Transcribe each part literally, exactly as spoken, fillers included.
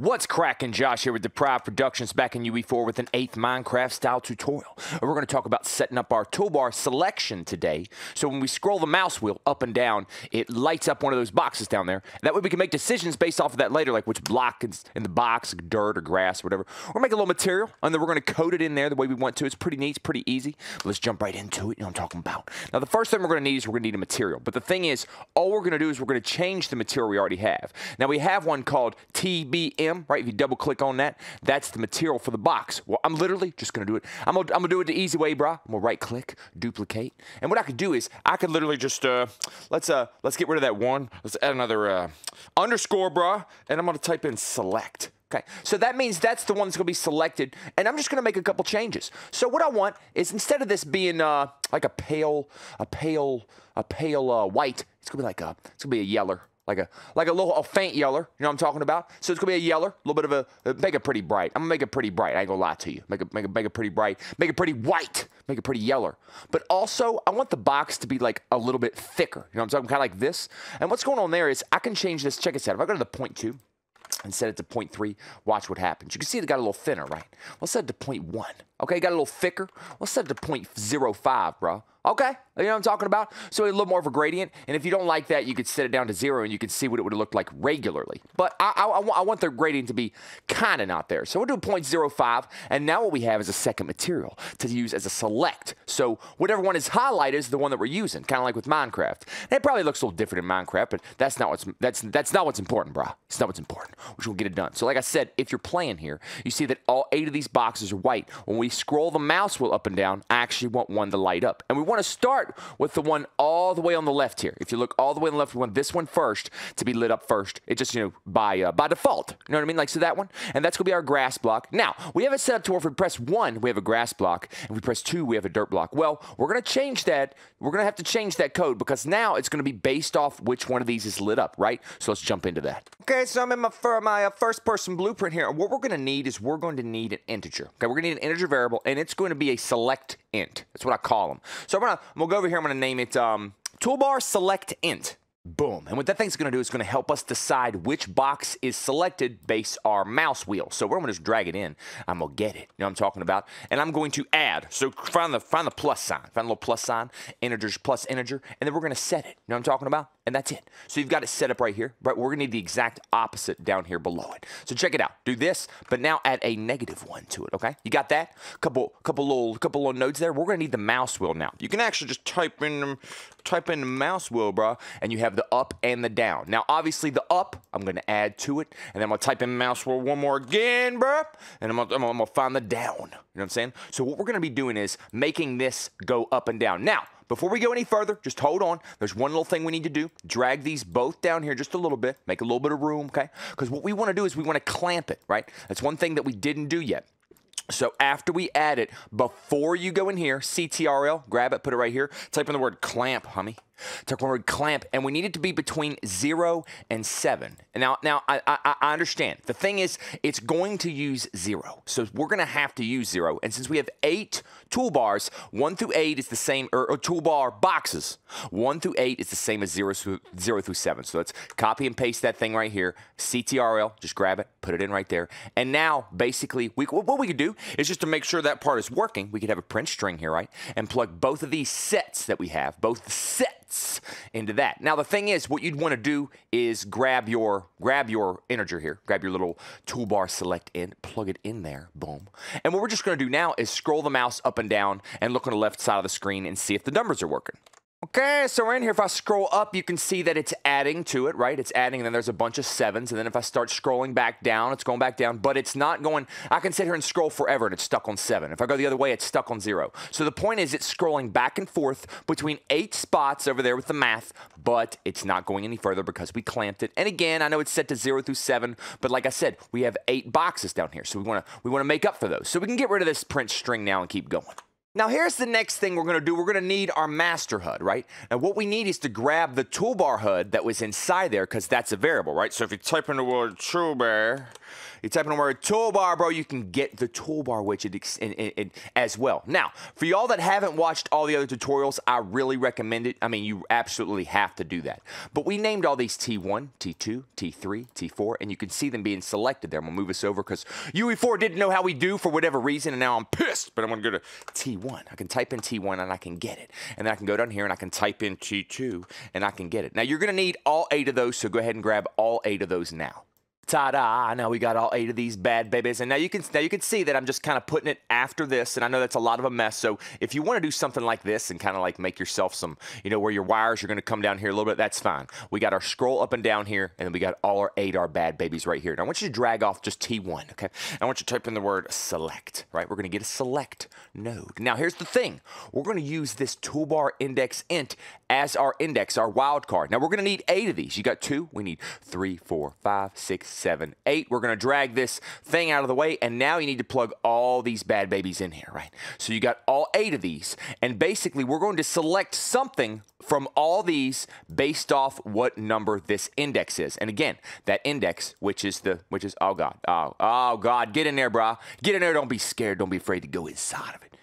What's crackin'? Josh here with Deprived Productions, back in U E four with an eighth Minecraft style tutorial. And we're going to talk about setting up our toolbar selection today. So when we scroll the mouse wheel up and down, it lights up one of those boxes down there. That way we can make decisions based off of that later, like which block is in the box, dirt or grass or whatever. We're making a little material, and then we're going to code it in there the way we want to. It's pretty neat, it's pretty easy. But let's jump right into it. You know what I'm talking about. Now the first thing we're going to need is we're going to need a material. But the thing is, all we're going to do is we're going to change the material we already have. Now we have one called T B M. Right, if you double click on that, that's the material for the box. Well, I'm literally just gonna do it. I'm gonna, I'm gonna do it the easy way, bro. I'm gonna right click, duplicate, and what I could do is I could literally just uh, let's uh, let's get rid of that one. Let's add another uh, underscore, bro, and I'm gonna type in select. Okay, so that means that's the one that's going to be selected, and I'm just going to make a couple changes. So what I want is, instead of this being uh, like a pale, a pale, a pale uh, white, it's going to be like a, it's going to be a yeller. Like a, like a little, a faint yeller, you know what I'm talking about? So it's gonna be a yeller, a little bit of a, make it pretty bright. I'm gonna make it pretty bright, I ain't gonna lie to you. Make it, make it, make it pretty bright, make it pretty white, make it pretty yeller. But also, I want the box to be like a little bit thicker, you know what I'm talking, kinda like this. And what's going on there is, I can change this, check this out. If I go to the point two and set it to point three, watch what happens. You can see it got a little thinner, right? We'll set it to point one, okay? Got a little thicker, we'll set it to point zero five, bro. Okay, you know what I'm talking about? So a little more of a gradient, and if you don't like that, you could set it down to zero, and you could see what it would have looked like regularly. But I, I, I want the gradient to be kind of not there. So we'll do zero point zero five, and now what we have is a second material to use as a select. So whatever one is highlighted is the one that we're using, kind of like with Minecraft. And it probably looks a little different in Minecraft, but that's not what's, that's, that's not what's important, bro. It's not what's important, which we'll get it done. So like I said, if you're playing here, you see that all eight of these boxes are white. When we scroll the mouse wheel up and down, I actually want one to light up, and we want to start with the one all the way on the left here. If you look all the way on the left, we want this one first to be lit up first. It just, you know, by uh, by default. You know what I mean? Like, so that one, and that's gonna be our grass block. Now we have it set up to where if we press one, we have a grass block, and we press two, we have a dirt block. Well, we're gonna change that. We're gonna have to change that code because now it's gonna be based off which one of these is lit up, right? So let's jump into that. Okay, so I'm in my for my uh, first person blueprint here. What we're gonna need is we're going to need an integer. Okay, we're gonna need an integer variable, and it's going to be a select int. That's what I call them. So I'm gonna, I'm gonna go over here, I'm gonna name it um, toolbar select int. Boom. And what that thing's gonna do is gonna help us decide which box is selected based our mouse wheel. So we're gonna just drag it in. I'm gonna get it. You know what I'm talking about? And I'm going to add. So find the find the plus sign. Find a little plus sign, integers plus integer, and then we're gonna set it. You know what I'm talking about? And that's it. So you've got it set up right here, but we're gonna need the exact opposite down here below it. So check it out. Do this, but now add a negative one to it. Okay? You got that? Couple couple little couple little nodes there. We're gonna need the mouse wheel now. You can actually just type in type in the mouse wheel, bro, and you have the up and the down. Now obviously the up, I'm gonna add to it, and then I'm gonna type in mouse wheel one more again, bruh, and I'm gonna, I'm, gonna, I'm gonna find the down. You know what I'm saying? So what we're gonna be doing is making this go up and down. Now before we go any further, just hold on. There's one little thing we need to do. Drag these both down here just a little bit, make a little bit of room, okay? Because what we wanna do is we wanna clamp it, right? That's one thing that we didn't do yet. So after we add it, before you go in here, C T R L, grab it, put it right here, type in the word clamp, homie. Type in the word clamp, and we need it to be between zero and seven. And now, now I, I, I understand. The thing is, it's going to use zero. So we're gonna have to use zero. And since we have eight toolbars, one through eight is the same, or, or toolbar boxes. One through eight is the same as zero, zero through seven. So let's copy and paste that thing right here. C T R L, just grab it, put it in right there. And now, basically, we, what we could do is just to make sure that part is working, we could have a print string here, right? And plug both of these sets that we have, both the sets into that. Now the thing is, what you'd want to do is grab your grab your integer here, grab your little toolbar select int, plug it in there, boom. And what we're just going to do now is scroll the mouse up and down and look on the left side of the screen and see if the numbers are working. Okay, so we're in here. If I scroll up, you can see that it's adding to it, right? It's adding, and then there's a bunch of sevens, and then if I start scrolling back down, it's going back down, but it's not going, I can sit here and scroll forever, and it's stuck on seven. If I go the other way, it's stuck on zero. So the point is it's scrolling back and forth between eight spots over there with the math, but it's not going any further because we clamped it. And again, I know it's set to zero through seven, but like I said, we have eight boxes down here, so we want to we want to make up for those. So we can get rid of this print string now and keep going. Now here's the next thing we're gonna do. We're gonna need our master H U D, right? And what we need is to grab the toolbar H U D that was inside there, because that's a variable, right? So if you type in the word toolbar, You type in the word toolbar, bro, you can get the toolbar widget in, in, in, as well. Now, for y'all that haven't watched all the other tutorials, I really recommend it. I mean, you absolutely have to do that. But we named all these T one, T two, T three, T four, and you can see them being selected there. I'm going to move us over because U E four didn't know how we do for whatever reason, and now I'm pissed, but I'm going to go to T one. I can type in T one, and I can get it. And then I can go down here, and I can type in T two, and I can get it. Now, you're going to need all eight of those, so go ahead and grab all eight of those now. Ta-da, now we got all eight of these bad babies. And now you can now you can see that I'm just kind of putting it after this, and I know that's a lot of a mess. So if you want to do something like this and kind of like make yourself some, you know, where your wires are going to come down here a little bit, that's fine. We got our scroll up and down here, and then we got all our eight, our bad babies right here. Now I want you to drag off just T one, okay? I want you to type in the word select, right? We're going to get a select node. Now here's the thing. We're going to use this toolbar index int as our index, our wildcard. Now we're going to need eight of these. You got two. We need three, four, five, six, seven, eight. We're going to drag this thing out of the way, and now you need to plug all these bad babies in here, right? So you got all eight of these, and basically we're going to select something from all these based off what number this index is. And again, that index, which is the, which is, oh God, oh, oh God, get in there, brah. Get in there. Don't be scared. Don't be afraid to go inside of it.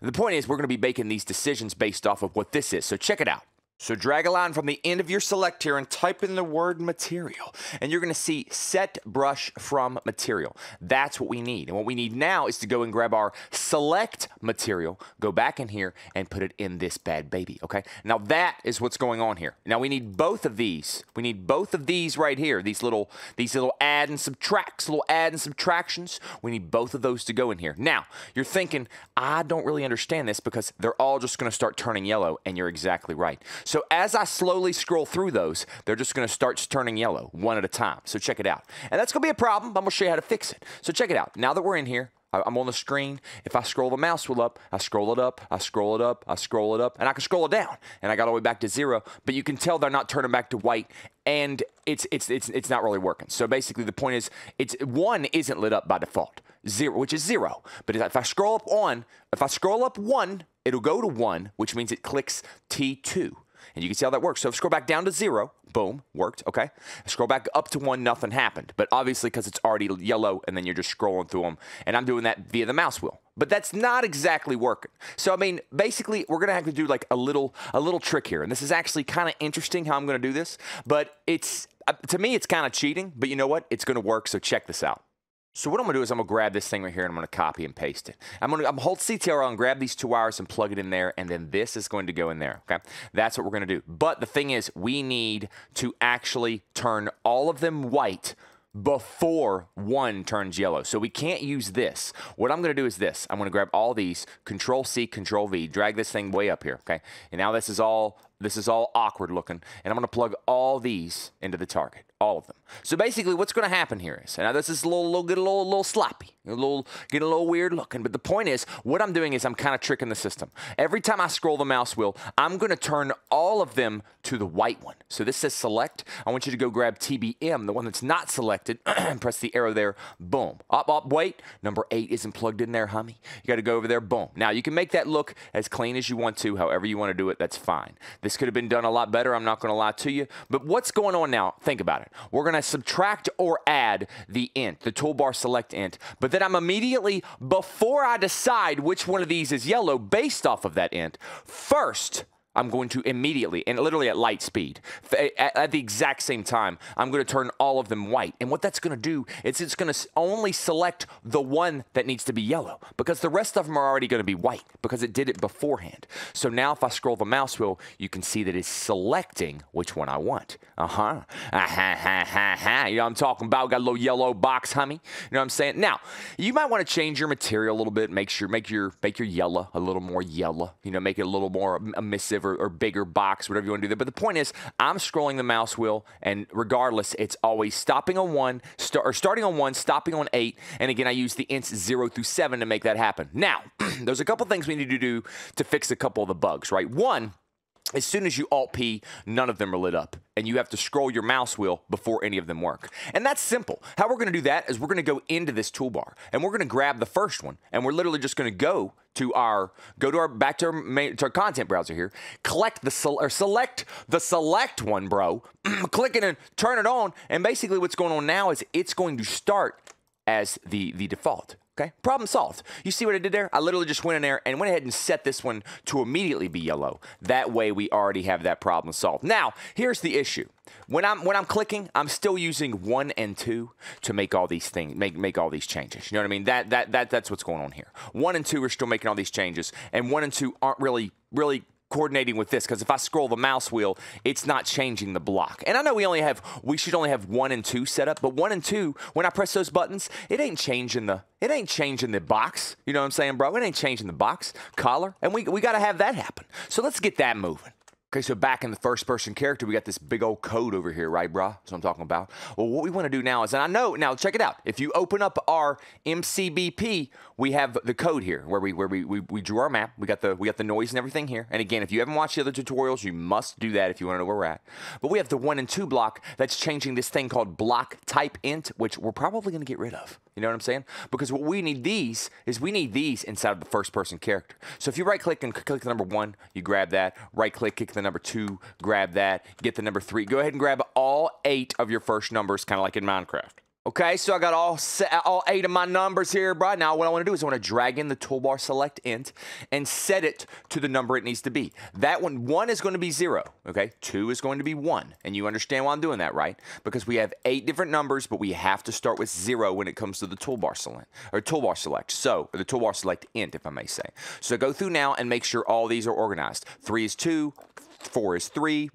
The point is we're going to be making these decisions based off of what this is. So check it out. So drag a line from the end of your select here and type in the word material. And you're going to see set brush from material. That's what we need. And what we need now is to go and grab our select material, go back in here and put it in this bad baby. Okay. Now that is what's going on here. Now we need both of these. We need both of these right here. These little, these little add and subtracts, little add and subtractions. We need both of those to go in here. Now you're thinking, I don't really understand this because they're all just going to start turning yellow. And you're exactly right. So as I slowly scroll through those, they're just going to start turning yellow one at a time. So check it out. And that's going to be a problem. I'm going to show you how to fix it. So check it out. Now that we're in here, I'm on the screen. If I scroll the mouse wheel up, I scroll it up, I scroll it up, I scroll it up, and I can scroll it down. And I got all the way back to zero. But you can tell they're not turning back to white. And it's, it's, it's, it's not really working. So basically the point is, it's one isn't lit up by default. Zero, which is zero. But if I scroll up on, if I scroll up one, it'll go to one, which means it clicks T two. And you can see how that works. So if I scroll back down to zero, boom, worked, okay? I scroll back up to one, nothing happened. But obviously because it's already yellow and then you're just scrolling through them. And I'm doing that via the mouse wheel. But that's not exactly working. So, I mean, basically, we're going to have to do like a little a little trick here. And this is actually kind of interesting how I'm going to do this. But it's, to me, it's kind of cheating. But you know what? It's going to work. So check this out. So what I'm going to do is I'm going to grab this thing right here and I'm going to copy and paste it. I'm going to I'm hold C T R L and grab these two wires and plug it in there, and then this is going to go in there, okay? That's what we're going to do. But the thing is, we need to actually turn all of them white before one turns yellow. So we can't use this. What I'm going to do is this. I'm going to grab all these, Control-C, Control-V, drag this thing way up here, okay? And now this is all This is all awkward looking, and I'm going to plug all these into the target, all of them. So basically what's going to happen here is, now this is a little, little, get a little, little sloppy, a little, get a little weird looking, but the point is, what I'm doing is I'm kind of tricking the system. Every time I scroll the mouse wheel, I'm going to turn all of them to the white one. So this says select. I want you to go grab T B M, the one that's not selected, and press the arrow there, boom. Up, up, wait, number eight isn't plugged in there, homie. You got to go over there, boom. Now you can make that look as clean as you want to, however you want to do it, that's fine. This This could have been done a lot better. I'm not going to lie to you. But what's going on now? Think about it. We're going to subtract or add the int, the toolbar select int. But then I'm immediately, before I decide which one of these is yellow based off of that int, first, I'm going to immediately, and literally at light speed, at, at the exact same time, I'm going to turn all of them white. And what that's going to do is it's going to only select the one that needs to be yellow, because the rest of them are already going to be white, because it did it beforehand. So now if I scroll the mouse wheel, you can see that it's selecting which one I want. Uh-huh. Uh-huh. You know what I'm talking about? Got a little yellow box, homie. You know what I'm saying? Now, you might want to change your material a little bit. Make sure, make your, make your yellow a little more yellow. You know, make it a little more emissive, or, or bigger box, whatever you want to do there. But the point is, I'm scrolling the mouse wheel, and regardless, it's always stopping on one, start, or starting on one, stopping on eight. And again, I use the ints zero through seven to make that happen. Now, there's a couple things we need to do to fix a couple of the bugs, right? One, as soon as you Alt-P, none of them are lit up, and you have to scroll your mouse wheel before any of them work. And that's simple. How we're going to do that is we're going to go into this toolbar, and we're going to grab the first one, and we're literally just going to go to our, go to our, back to our, main, to our content browser here, collect the, or select the select one, bro, click it and turn it on, and basically what's going on now is it's going to start as the, the default. Okay, problem solved. You see what I did there? I literally just went in there and went ahead and set this one to immediately be yellow. That way we already have that problem solved. Now, here's the issue. When I'm when I'm clicking, I'm still using one and two to make all these things, make make all these changes. You know what I mean? That that that that's what's going on here. One and two are still making all these changes, and one and two aren't really really coordinating with this, because if I scroll the mouse wheel, it's not changing the block. And I know we only have, we should only have one and two set up, but one and two, when I press those buttons, it ain't changing the, it ain't changing the box. You know what I'm saying, bro? It ain't changing the box, collar, and we, we got to have that happen. So let's get that moving. Okay, so back in the first-person character, we got this big old code over here, right, brah? That's what I'm talking about. Well, what we want to do now is, and I know, now check it out. If you open up our M C B P, we have the code here where we where we, we we drew our map. We got the we got the noise and everything here. And again, if you haven't watched the other tutorials, you must do that if you want to know where we're at. But we have the one and two block that's changing this thing called block type int, which we're probably going to get rid of. You know what I'm saying? Because what we need these is we need these inside of the first-person character. So if you right-click and click the number one, you grab that. Right-click, kick the number two, grab that, get the number three. Go ahead and grab all eight of your first numbers, kind of like in Minecraft. Okay, so I got all set, all eight of my numbers here, bro. Now what I want to do is I want to drag in the toolbar select int and set it to the number it needs to be. That one, one is going to be zero, okay? Two is going to be one, and you understand why I'm doing that, right? Because we have eight different numbers, but we have to start with zero when it comes to the toolbar select, or toolbar select, so, or the toolbar select int, if I may say. So go through now and make sure all these are organized. Three is two, four is three,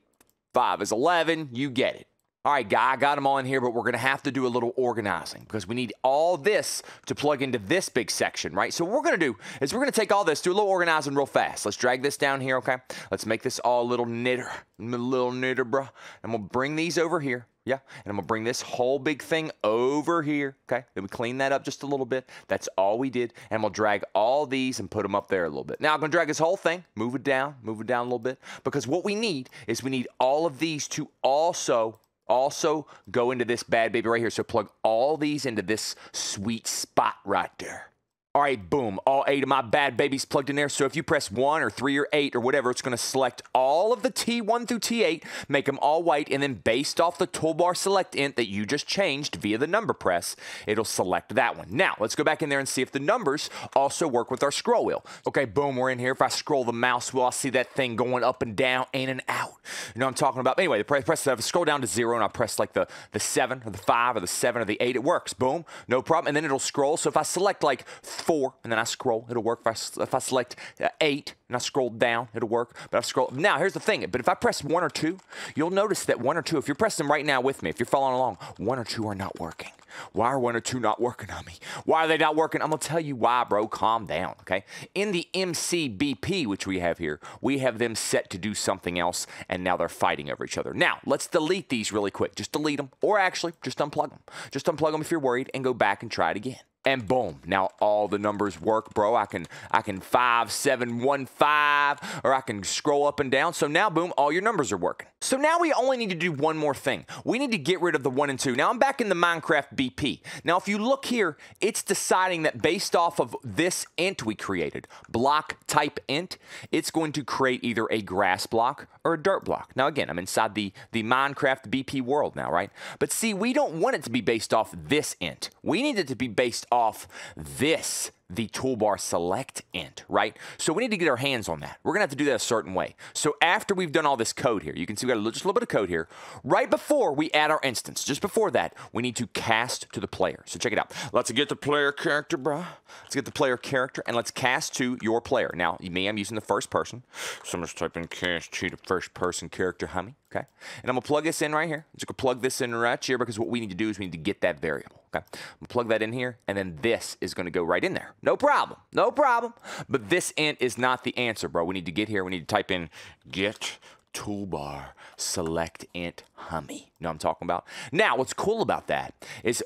five is eleven, you get it. All right, guy, I got them all in here, but we're going to have to do a little organizing because we need all this to plug into this big section, right? So what we're going to do is we're going to take all this, do a little organizing real fast. Let's drag this down here, okay? Let's make this all a little knitter, little knitter, bruh. I'm going to bring these over here, yeah? And I'm going to bring this whole big thing over here, okay? Then we clean that up just a little bit. That's all we did. And we'll drag all these and put them up there a little bit. Now I'm going to drag this whole thing, move it down, move it down a little bit, because what we need is we need all of these to also... Also, go into this bad baby right here. So plug all these into this sweet spot right there. All right, boom. All eight of my bad babies plugged in there. So if you press one or three or eight or whatever, it's going to select all of the T one through T eight, make them all white, and then based off the toolbar select int that you just changed via the number press, it'll select that one. Now, let's go back in there and see if the numbers also work with our scroll wheel. Okay, boom, we're in here. If I scroll the mouse wheel, I see that thing going up and down, in and out. You know what I'm talking about? Anyway, press, press if I scroll down to zero and I press like the, the seven or the five or the seven or the eight, it works. Boom, no problem. And then it'll scroll. So if I select like four, and then I scroll, it'll work. If I, if I select eight, and I scroll down, it'll work. But I scroll, now here's the thing, but if I press one or two, you'll notice that one or two, if you're pressing right now with me, if you're following along, one or two are not working. Why are one or two not working on me? Why are they not working? I'm gonna tell you why, bro, calm down, okay? In the M C B P, which we have here, we have them set to do something else, and now they're fighting over each other. Now, let's delete these really quick. Just delete them, or actually, just unplug them. Just unplug them if you're worried, and go back and try it again. And boom, now all the numbers work, bro. I can I can five, seven, one, five, or I can scroll up and down. So now, boom, all your numbers are working. So now we only need to do one more thing. We need to get rid of the one and two. Now I'm back in the Minecraft B P. Now if you look here, it's deciding that based off of this int we created, block type int, it's going to create either a grass block or a dirt block. Now again, I'm inside the, the Minecraft B P world now, right? But see, we don't want it to be based off this int. We need it to be based off off this, the toolbar select int, right? So we need to get our hands on that. We're gonna have to do that a certain way. So after we've done all this code here, you can see we got just a little bit of code here. Right before we add our instance, just before that, we need to cast to the player. So check it out. Let's get the player character, bruh. Let's get the player character and let's cast to your player. Now, me, I'm using the first person. So I'm just typing cast to the first person character, honey. Okay. And I'm gonna plug this in right here. I'm just gonna plug this in right here because what we need to do is we need to get that variable. Okay. I'm gonna plug that in here, and then this is gonna go right in there. No problem, no problem. But this int is not the answer, bro. We need to get here, we need to type in get toolbar select int hummy. You know what I'm talking about? Now, what's cool about that is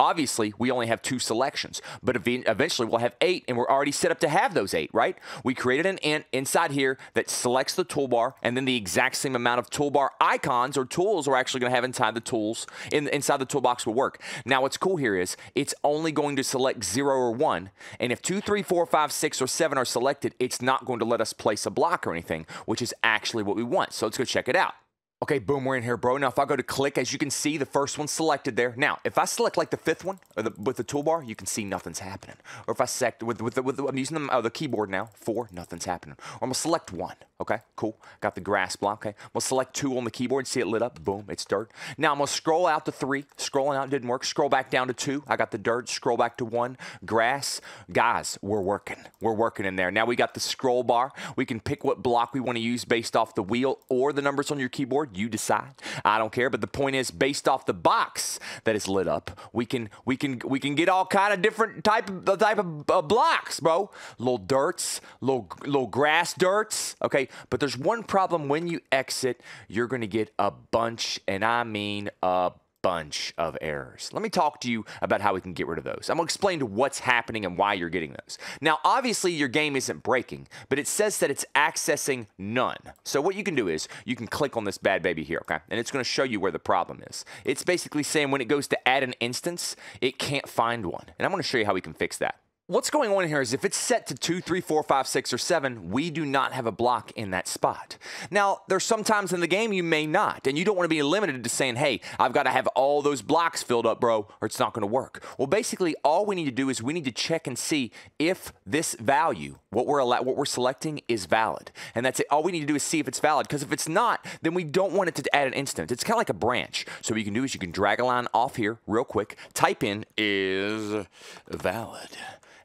obviously we only have two selections, but eventually we'll have eight, and we're already set up to have those eight, right? We created an int inside here that selects the toolbar, and then the exact same amount of toolbar icons or tools we're actually going to have inside the tools in, inside the toolbox will work. Now, what's cool here is it's only going to select zero or one, and if two, three, four, five, six, or seven are selected, it's not going to let us place a block or anything, which is actually what we want. So let's go check it out. Okay, boom, we're in here, bro. Now, if I go to click, as you can see, the first one's selected there. Now, if I select like the fifth one or the, with the toolbar, you can see nothing's happening. Or if I select with, with, the, with the, I'm using the, uh, the keyboard now, four, nothing's happening. Or I'm gonna select one. Okay, cool. Got the grass block. Okay, I'm gonna select two on the keyboard, see it lit up. Boom, it's dirt. Now I'm gonna scroll out to three. Scrolling out didn't work. Scroll back down to two. I got the dirt. Scroll back to one. Grass. Guys, we're working. We're working in there. Now we got the scroll bar. We can pick what block we want to use based off the wheel or the numbers on your keyboard. You decide. I don't care. But the point is, based off the box that is lit up, we can we can we can get all kind of different type of type of uh, blocks, bro. Little dirts, little little grass dirts. Okay, but there's one problem. When you exit, you're gonna get a bunch, and I mean a bunch of errors. Let me talk to you about how we can get rid of those. I'm gonna explain to what's happening and why you're getting those. Now, obviously your game isn't breaking, but it says that it's accessing none. So what you can do is you can click on this bad baby here, okay? And it's gonna show you where the problem is. It's basically saying when it goes to add an instance, it can't find one. And I'm gonna show you how we can fix that. What's going on here is if it's set to two, three, four, five, six, or seven, we do not have a block in that spot. Now, there's sometimes in the game you may not, and you don't want to be limited to saying, hey, I've got to have all those blocks filled up, bro, or it's not going to work. Well, basically, all we need to do is we need to check and see if this value, what we're what we're selecting, is valid. And that's it. All we need to do is see if it's valid, because if it's not, then we don't want it to add an instance. It's kind of like a branch. So what you can do is you can drag a line off here real quick, type in is valid.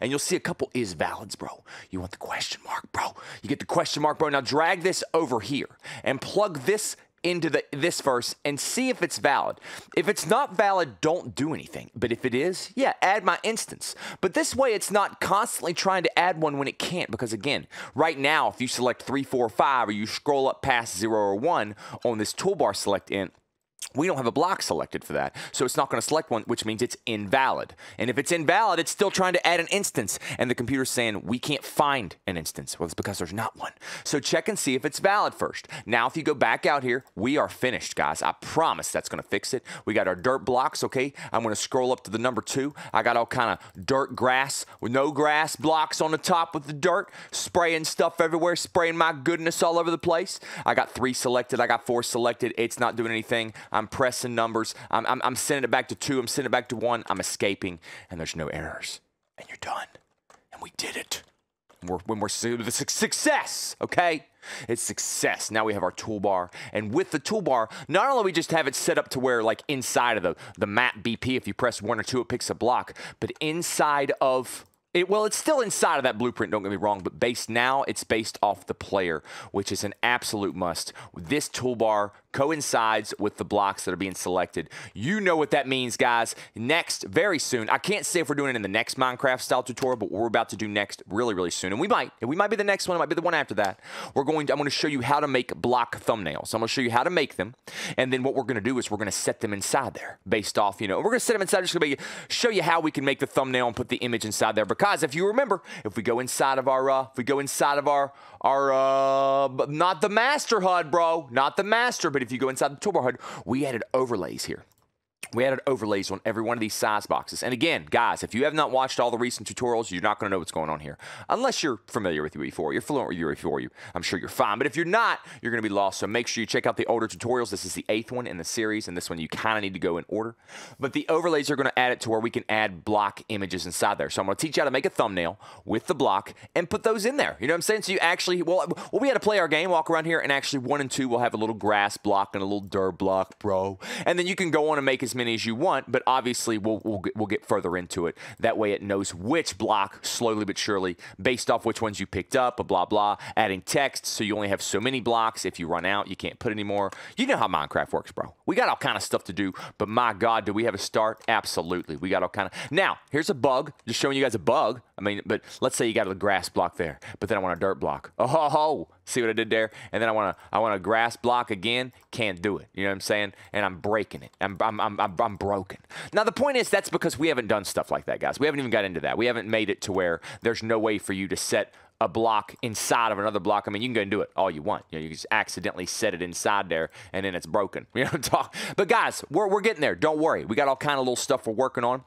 And you'll see a couple is valids, bro. You want the question mark, bro. You get the question mark, bro. Now drag this over here and plug this into the, this verse and see if it's valid. If it's not valid, don't do anything. But if it is, yeah, add my instance. But this way, it's not constantly trying to add one when it can't, because again, right now, if you select three, four, five, or you scroll up past zero or one on this toolbar select in, we don't have a block selected for that, so it's not going to select one, which means it's invalid. And if it's invalid, it's still trying to add an instance, and the computer's saying we can't find an instance. Well, it's because there's not one. So check and see if it's valid first. Now, if you go back out here, we are finished, guys. I promise that's going to fix it. We got our dirt blocks, okay? I'm going to scroll up to the number two. I got all kind of dirt grass with no grass blocks on the top with the dirt, spraying stuff everywhere, spraying my goodness all over the place. I got three selected. I got four selected. It's not doing anything. I'm pressing numbers. I'm, I'm, I'm sending it back to two. I'm sending it back to one. I'm escaping, and there's no errors. And you're done. And we did it. We're, when we're the success, okay? It's success. Now we have our toolbar, and with the toolbar, not only we just have it set up to where, like inside of the the map B P, if you press one or two, it picks a block, but inside of It, well, it's still inside of that blueprint, don't get me wrong, but based now, it's based off the player, which is an absolute must. This toolbar coincides with the blocks that are being selected. You know what that means, guys. Next, very soon, I can't say if we're doing it in the next Minecraft-style tutorial, but what we're about to do next really, really soon, and we might. We might be the next one. It might be the one after that. We're going to, I'm going to show you how to make block thumbnails. I'm going to show you how to make them, and then what we're going to do is we're going to set them inside there based off, you know, we're going to set them inside. Just going to show you how we can make the thumbnail and put the image inside there, because Guys, if you remember, if we go inside of our, uh, if we go inside of our, our, uh, not the master H U D, bro, not the master, but if you go inside the toolbar H U D, we added overlays here. We added overlays on every one of these size boxes. And again, guys, if you have not watched all the recent tutorials, you're not going to know what's going on here. Unless you're familiar with U E four. You're fluent with U E four. I'm sure you're fine. But if you're not, you're going to be lost. So make sure you check out the older tutorials. This is the eighth one in the series, and this one you kind of need to go in order. But the overlays are going to add it to where we can add block images inside there. So I'm going to teach you how to make a thumbnail with the block and put those in there. You know what I'm saying? So you actually, well, well we had to play our game, walk around here, and actually one and two will have a little grass block and a little dirt block, bro. And then you can go on and make as many as you want, but obviously we'll, we'll, we'll get further into it. That way it knows which block, slowly but surely, based off which ones you picked up, blah, blah, adding text, so you only have so many blocks. If you run out, you can't put any more. You know how Minecraft works, bro. We got all kind of stuff to do, but my God, do we have a start? Absolutely. We got all kind of... Now, here's a bug. Just showing you guys a bug. I mean, but let's say you got a grass block there, but then I want a dirt block. Oh, ho, ho. See what I did there? And then I want to I want a grass block again. Can't do it. You know what I'm saying? And I'm breaking it. I'm, I'm, I'm, I'm, I'm broken. Now, the point is that's because we haven't done stuff like that, guys. We haven't even got into that. We haven't made it to where there's no way for you to set a block inside of another block. I mean, you can go and do it all you want. You know, you just accidentally set it inside there, and then it's broken. You know what I'm talking? But, guys, we're, we're getting there. Don't worry. We got all kind of little stuff we're working on.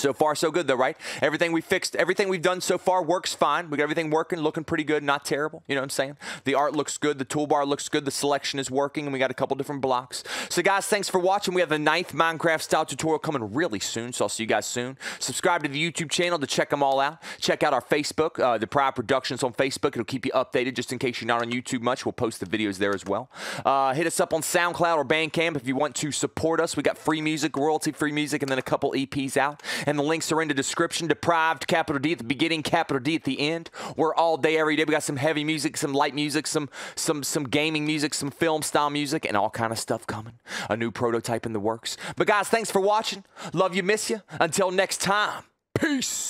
So far, so good though, right? Everything we fixed, everything we've done so far works fine. We got everything working, looking pretty good, not terrible. You know what I'm saying? The art looks good, the toolbar looks good, the selection is working, and we got a couple different blocks. So guys, thanks for watching. We have the ninth Minecraft style tutorial coming really soon, so I'll see you guys soon. Subscribe to the YouTube channel to check them all out. Check out our Facebook, uh, Deprived Productions on Facebook. It'll keep you updated just in case you're not on YouTube much. We'll post the videos there as well. Uh, hit us up on SoundCloud or Bandcamp if you want to support us. We got free music, royalty-free music, and then a couple E Ps out. And the links are in the description. Deprived, capital D at the beginning, capital D at the end. We're all day, every day. We got some heavy music, some light music, some some some gaming music, some film style music, and all kind of stuff coming. A new prototype in the works. But guys, thanks for watching. Love you, miss you. Until next time, peace.